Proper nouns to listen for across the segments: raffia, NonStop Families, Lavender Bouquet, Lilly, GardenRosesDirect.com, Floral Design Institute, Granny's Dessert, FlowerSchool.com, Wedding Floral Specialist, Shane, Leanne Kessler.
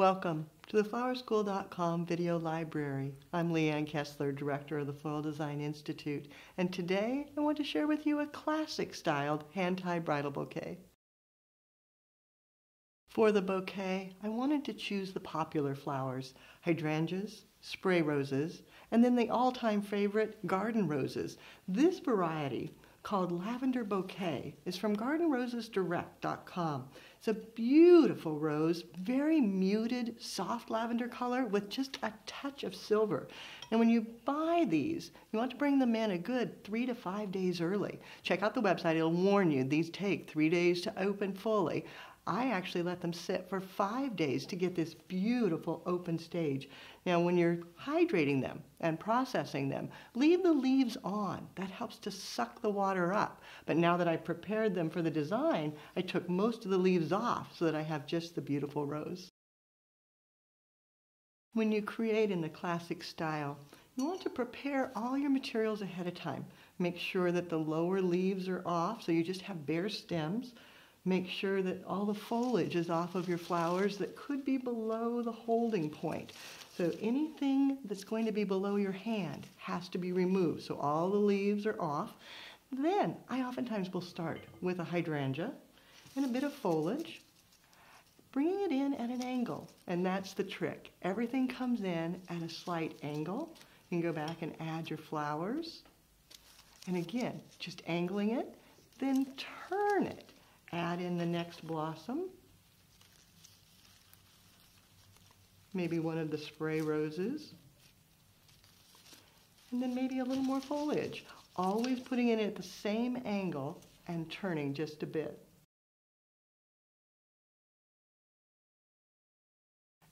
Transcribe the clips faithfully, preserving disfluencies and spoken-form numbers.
Welcome to the Flower School dot com video library. I'm Leanne Kessler, Director of the Floral Design Institute, and today I want to share with you a classic styled hand-tie bridal bouquet. For the bouquet, I wanted to choose the popular flowers, hydrangeas, spray roses, and then the all-time favorite, garden roses. This variety, called Lavender Bouquet, is from Garden Roses Direct dot com. It's a beautiful rose, very muted, soft lavender color with just a touch of silver. And when you buy these, you want to bring them in a good three to five days early. Check out the website, it'll warn you, these take three days to open fully. I actually let them sit for five days to get this beautiful open stage. Now, when you're hydrating them and processing them, leave the leaves on. That helps to suck the water up. But now that I prepared them for the design, I took most of the leaves off so that I have just the beautiful rose. When you create in the classic style, you want to prepare all your materials ahead of time. Make sure that the lower leaves are off, so you just have bare stems. Make sure that all the foliage is off of your flowers that could be below the holding point. So anything that's going to be below your hand has to be removed. So all the leaves are off. Then I oftentimes will start with a hydrangea and a bit of foliage, bringing it in at an angle. And that's the trick. Everything comes in at a slight angle. You can go back and add your flowers. And again, just angling it, then turn it. Add in the next blossom, maybe one of the spray roses, and then maybe a little more foliage. Always putting it at the same angle and turning just a bit.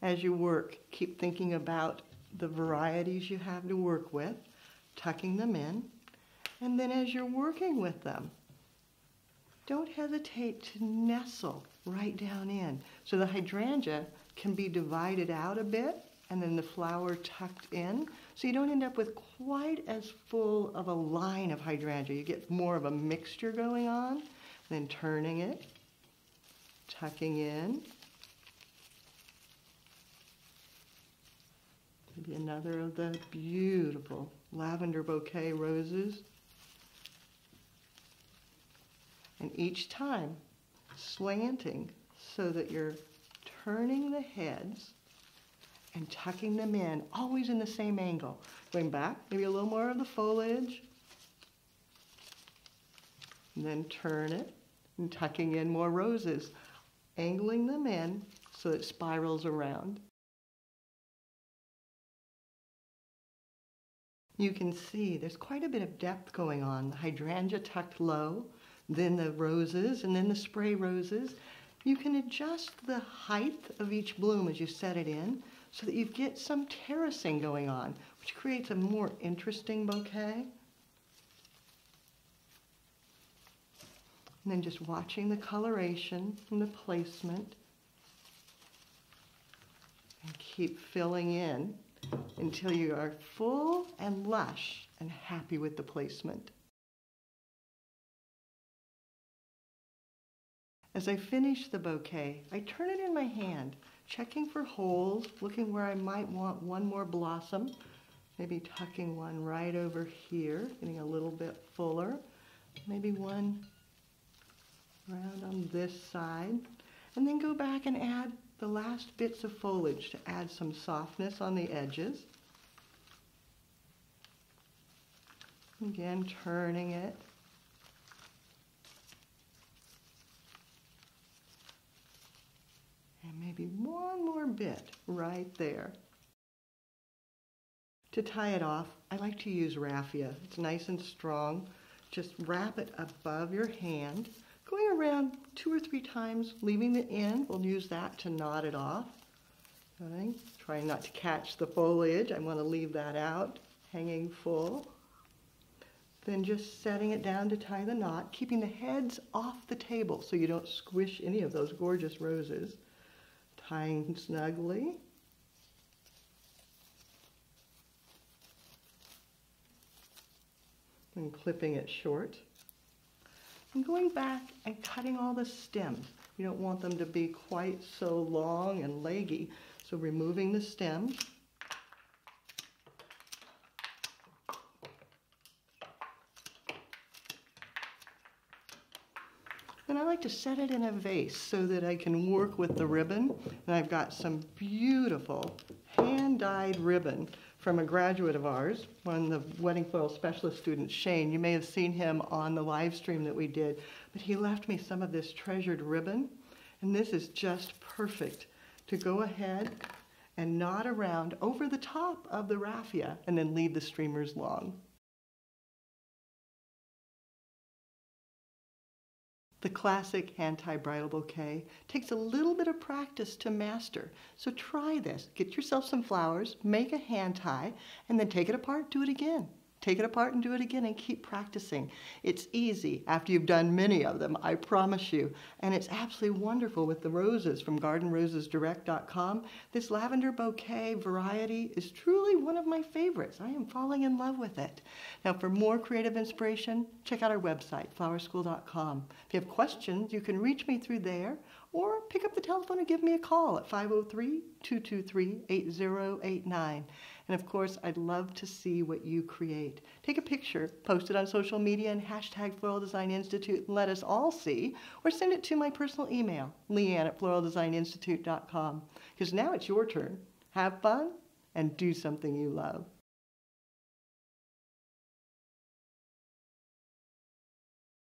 As you work, keep thinking about the varieties you have to work with, tucking them in, and then as you're working with them, don't hesitate to nestle right down in. So the hydrangea can be divided out a bit and then the flower tucked in, so you don't end up with quite as full of a line of hydrangea. You get more of a mixture going on, then turning it, tucking in. Maybe another of the beautiful Lavender Bouquet roses. And each time, slanting so that you're turning the heads and tucking them in, always in the same angle. Going back, maybe a little more of the foliage. And then turn it and tucking in more roses, angling them in so it spirals around. You can see there's quite a bit of depth going on. The hydrangea tucked low, then the roses, and then the spray roses. You can adjust the height of each bloom as you set it in so that you get some terracing going on, which creates a more interesting bouquet. And then just watching the coloration and the placement. And keep filling in until you are full and lush and happy with the placement. As I finish the bouquet, I turn it in my hand, checking for holes, looking where I might want one more blossom, maybe tucking one right over here, getting a little bit fuller, maybe one around on this side, and then go back and add the last bits of foliage to add some softness on the edges. Again, turning it. And maybe one more bit right there. To tie it off, I like to use raffia. It's nice and strong. Just wrap it above your hand, going around two or three times, leaving the end. We'll use that to knot it off. Okay. Trying not to catch the foliage. I want to leave that out, hanging full. Then just setting it down to tie the knot, keeping the heads off the table so you don't squish any of those gorgeous roses. Tying snugly. And clipping it short. And going back and cutting all the stems. You don't want them to be quite so long and leggy. So removing the stem. And I like to set it in a vase so that I can work with the ribbon. And I've got some beautiful hand-dyed ribbon from a graduate of ours, one of the Wedding Floral Specialist students, Shane. You may have seen him on the live stream that we did, but he left me some of this treasured ribbon. And this is just perfect to go ahead and knot around over the top of the raffia and then leave the streamers long. The classic hand-tied bridal bouquet takes a little bit of practice to master. So try this. Get yourself some flowers, make a hand tie, and then take it apart, do it again. Take it apart and do it again and keep practicing. It's easy after you've done many of them, I promise you. And it's absolutely wonderful with the roses from Garden Roses Direct dot com. This lavender bouquet variety is truly one of my favorites. I am falling in love with it. Now for more creative inspiration, check out our website, Flower School dot com. If you have questions, you can reach me through there or pick up the telephone and give me a call at five oh three, two two three, eight oh eight nine. And of course, I'd love to see what you create. Take a picture, post it on social media and hashtag Floral Design Institute and let us all see, or send it to my personal email, Leanne at Floral Design Institute dot com. Because now it's your turn. Have fun and do something you love.